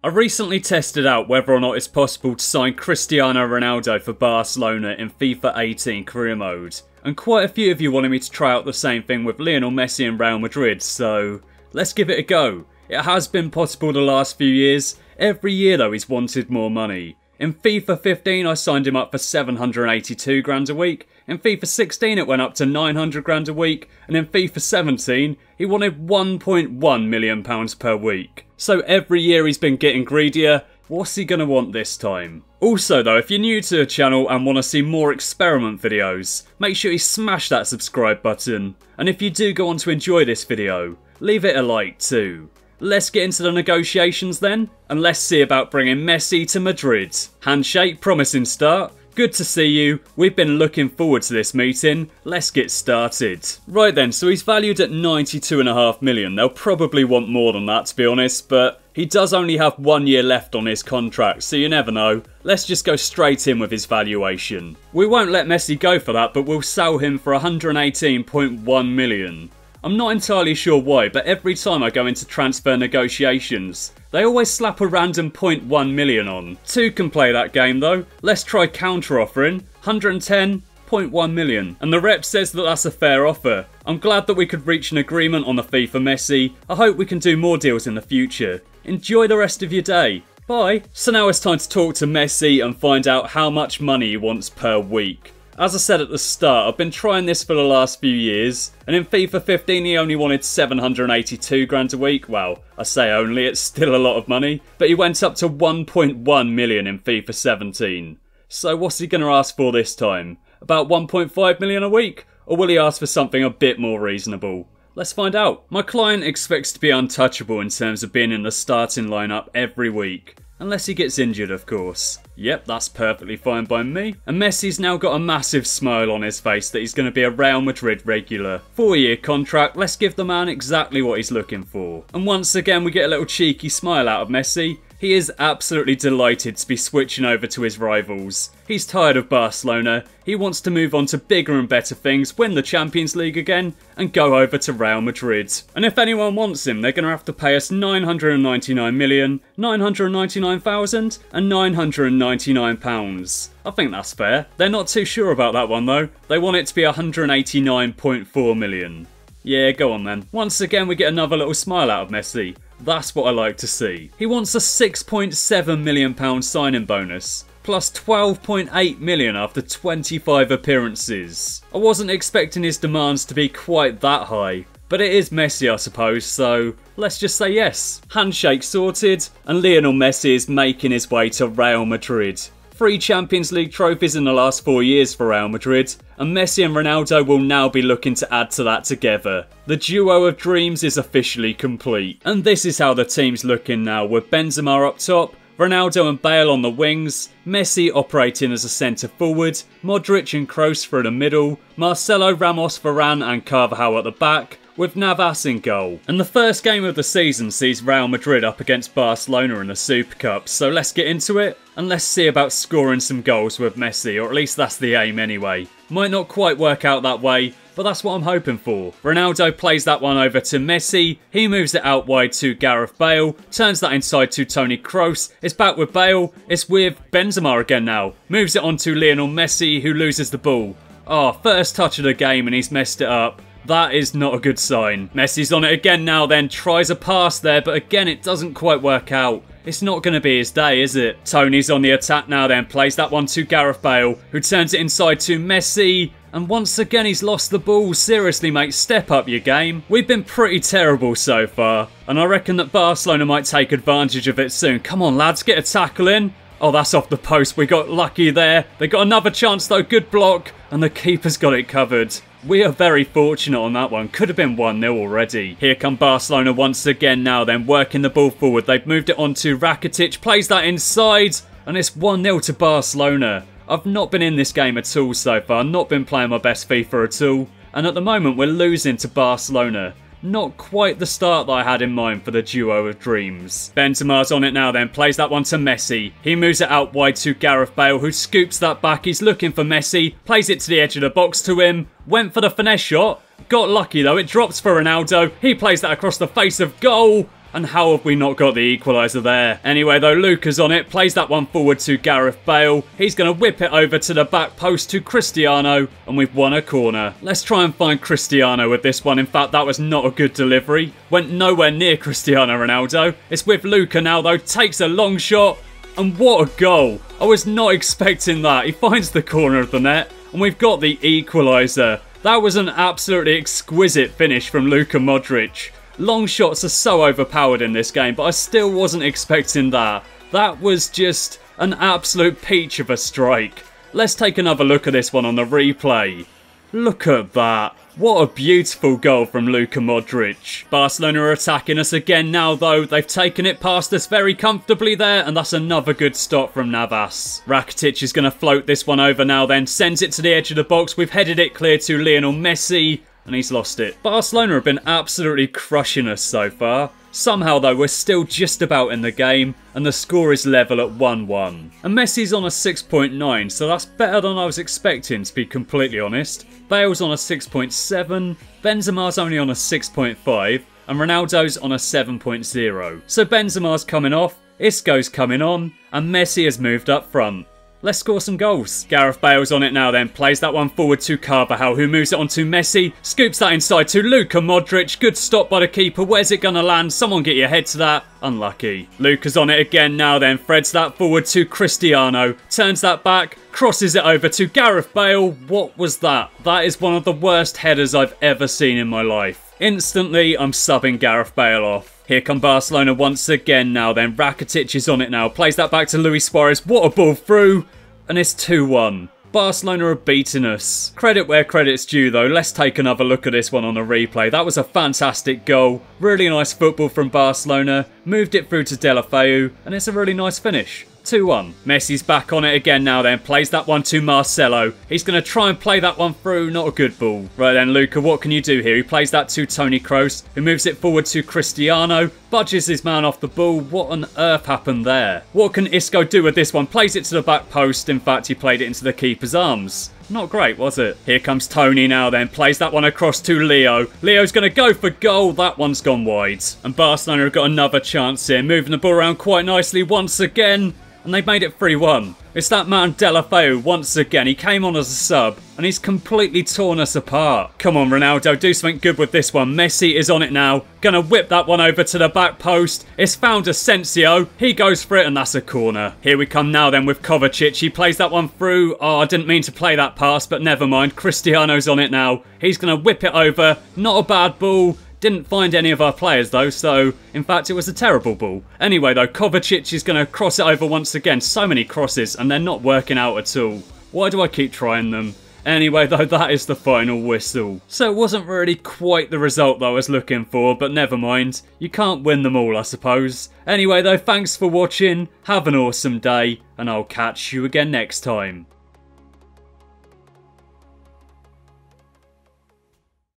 I recently tested out whether or not it's possible to sign Cristiano Ronaldo for Barcelona in FIFA 18 career mode, and quite a few of you wanted me to try out the same thing with Lionel Messi and Real Madrid, so let's give it a go. It has been possible the last few years, every year though he's wanted more money. In FIFA 15 I signed him up for 782 grand a week, in FIFA 16 it went up to 900 grand a week, and in FIFA 17 he wanted £1.1 million per week. So every year he's been getting greedier. What's he gonna want this time? Also though, if you're new to the channel and want to see more experiment videos, make sure you smash that subscribe button. And if you do go on to enjoy this video, leave it a like too. Let's get into the negotiations then, and let's see about bringing Messi to Madrid. Handshake, promising start. Good to see you, we've been looking forward to this meeting, let's get started. Right then, so he's valued at 92.5 million, they'll probably want more than that to be honest, but he does only have 1 year left on his contract, so you never know. Let's just go straight in with his valuation. We won't let Messi go for that, but we'll sell him for 118.1 million. I'm not entirely sure why, but every time I go into transfer negotiations, they always slap a random 0.1 million on. Two can play that game though. Let's try counter-offering. 110.1 million. And the rep says that that's a fair offer. I'm glad that we could reach an agreement on the fee for Messi. I hope we can do more deals in the future. Enjoy the rest of your day. Bye. So now it's time to talk to Messi and find out how much money he wants per week. As I said at the start, I've been trying this for the last few years, and in FIFA 15 he only wanted 782 grand a week. Well, I say only, it's still a lot of money, but he went up to 1.1 million in FIFA 17. So what's he going to ask for this time? About 1.5 million a week? Or will he ask for something a bit more reasonable? Let's find out. My client expects to be untouchable in terms of being in the starting lineup every week. Unless he gets injured, of course. Yep, that's perfectly fine by me. And Messi's now got a massive smile on his face that he's going to be a Real Madrid regular. 4-year contract, let's give the man exactly what he's looking for. And once again, we get a little cheeky smile out of Messi. He is absolutely delighted to be switching over to his rivals. He's tired of Barcelona, he wants to move on to bigger and better things, win the Champions League again, and go over to Real Madrid. And if anyone wants him, they're going to have to pay us 999 million, 999,000, and 999 pounds. I think that's fair. They're not too sure about that one though, they want it to be 189.4 million. Yeah, go on then. Once again, we get another little smile out of Messi. That's what I like to see. He wants a £6.7 million signing bonus, plus £12.8 million after 25 appearances. I wasn't expecting his demands to be quite that high, but it is Messi I suppose, so let's just say yes. Handshake sorted, and Lionel Messi is making his way to Real Madrid. 3 Champions League trophies in the last 4 years for Real Madrid, and Messi and Ronaldo will now be looking to add to that together. The duo of dreams is officially complete. And this is how the team's looking now, with Benzema up top, Ronaldo and Bale on the wings, Messi operating as a centre forward, Modric and Kroos through the middle, Marcelo, Ramos, Varane and Carvajal at the back, with Navas in goal. And the first game of the season sees Real Madrid up against Barcelona in the Super Cup, so let's get into it, and let's see about scoring some goals with Messi, or at least that's the aim anyway. Might not quite work out that way, but that's what I'm hoping for. Ronaldo plays that one over to Messi, he moves it out wide to Gareth Bale, turns that inside to Toni Kroos, it's back with Bale, it's with Benzema again now, moves it on to Lionel Messi who loses the ball. Oh, first touch of the game and he's messed it up. That is not a good sign. Messi's on it again now then, tries a pass there, but again it doesn't quite work out. It's not going to be his day, is it? Tony's on the attack now then, plays that one to Gareth Bale, who turns it inside to Messi, and once again he's lost the ball. Seriously mate, step up your game. We've been pretty terrible so far, and I reckon that Barcelona might take advantage of it soon. Come on lads, get a tackle in. Oh, that's off the post, we got lucky there. They got another chance though, good block, and the keeper's got it covered. We are very fortunate on that one, could have been 1-0 already. Here come Barcelona once again now then, working the ball forward. They've moved it on to Rakitic, plays that inside, and it's 1-0 to Barcelona. I've not been in this game at all so far, not been playing my best FIFA at all, and at the moment we're losing to Barcelona. Not quite the start that I had in mind for the duo of dreams. Benzema's on it now then, plays that one to Messi. He moves it out wide to Gareth Bale who scoops that back, he's looking for Messi, plays it to the edge of the box to him, went for the finesse shot, got lucky though, it drops for Ronaldo, he plays that across the face of goal, And how have we not got the equaliser there? Anyway though, Luka's on it, plays that one forward to Gareth Bale. He's going to whip it over to the back post to Cristiano, and we've won a corner. Let's try and find Cristiano with this one. In fact, that was not a good delivery. Went nowhere near Cristiano Ronaldo. It's with Luka now though, takes a long shot, and what a goal. I was not expecting that. He finds the corner of the net, and we've got the equaliser. That was an absolutely exquisite finish from Luka Modric. Long shots are so overpowered in this game, but I still wasn't expecting that. That was just an absolute peach of a strike. Let's take another look at this one on the replay. Look at that. What a beautiful goal from Luka Modric. Barcelona are attacking us again now though. They've taken it past us very comfortably there, and that's another good stop from Navas. Rakitic is going to float this one over now then. Sends it to the edge of the box. We've headed it clear to Lionel Messi, and he's lost it. Barcelona have been absolutely crushing us so far. Somehow though, we're still just about in the game, and the score is level at 1-1. And Messi's on a 6.9, so that's better than I was expecting, to be completely honest. Bale's on a 6.7, Benzema's only on a 6.5, and Ronaldo's on a 7.0. So Benzema's coming off, Isco's coming on, and Messi has moved up front. Let's score some goals. Gareth Bale's on it now then, plays that one forward to Carvajal, who moves it on to Messi, scoops that inside to Luka Modric, good stop by the keeper, where's it gonna land? Someone get your head to that. Unlucky. Luka's on it again now then, threads that forward to Cristiano, turns that back, crosses it over to Gareth Bale. What was that? That is one of the worst headers I've ever seen in my life. Instantly, I'm subbing Gareth Bale off. Here come Barcelona once again now then. Rakitic is on it now. Plays that back to Luis Suarez. What a ball through. And it's 2-1. Barcelona are beating us. Credit where credit's due though. Let's take another look at this one on a replay. That was a fantastic goal. Really nice football from Barcelona. Moved it through to Deulofeu. And it's a really nice finish. 2-1. Messi's back on it again now then. Plays that one to Marcelo. He's going to try and play that one through. Not a good ball. Right then, Luka, what can you do here? He plays that to Toni Kroos, who moves it forward to Cristiano. Budges his man off the ball. What on earth happened there? What can Isco do with this one? Plays it to the back post. In fact, he played it into the keeper's arms. Not great, was it? Here comes Tony now then, plays that one across to Leo. Leo's going to go for goal, that one's gone wide. And Barcelona have got another chance here, moving the ball around quite nicely once again. And they've made it 3-1. It's that man Deulofeu once again. He came on as a sub, and he's completely torn us apart. Come on, Ronaldo, do something good with this one. Messi is on it now. Gonna whip that one over to the back post. It's found Asensio. He goes for it, and that's a corner. Here we come now then with Kovacic. He plays that one through. Oh, I didn't mean to play that pass, but never mind. Cristiano's on it now. He's gonna whip it over. Not a bad ball. Didn't find any of our players though, so in fact it was a terrible ball. Anyway though, Kovacic is going to cross it over once again. So many crosses and they're not working out at all. Why do I keep trying them? Anyway though, that is the final whistle. So it wasn't really quite the result that I was looking for, but never mind. You can't win them all, I suppose. Anyway though, thanks for watching, have an awesome day, and I'll catch you again next time.